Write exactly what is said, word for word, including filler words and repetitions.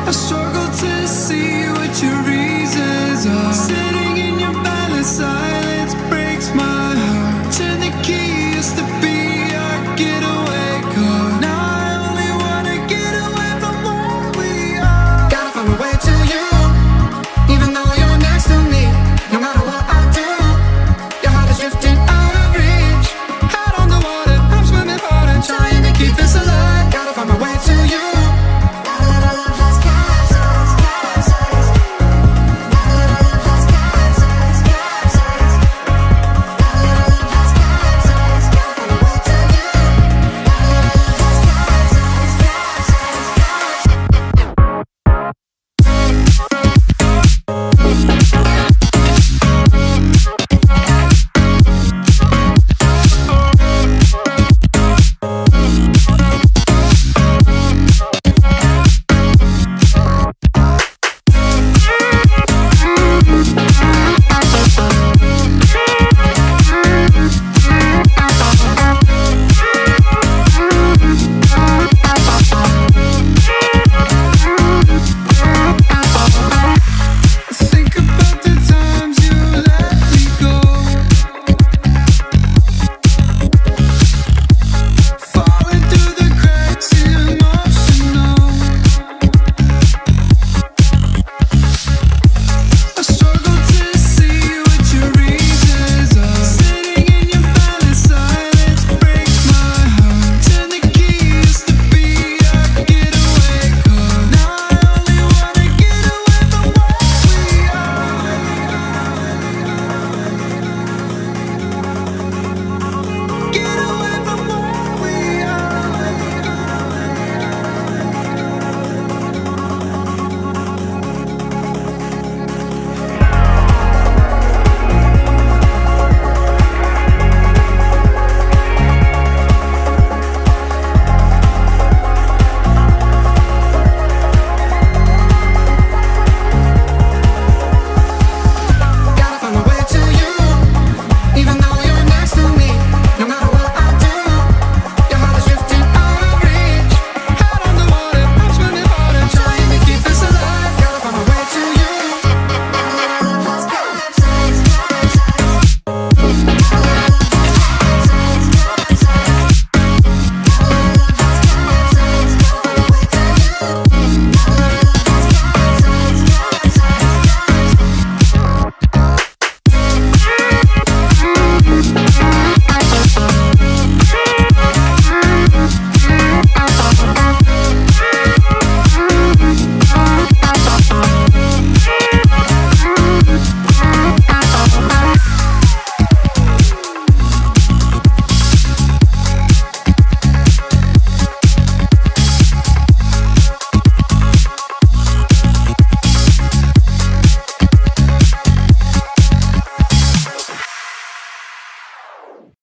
I struggle to see what you read.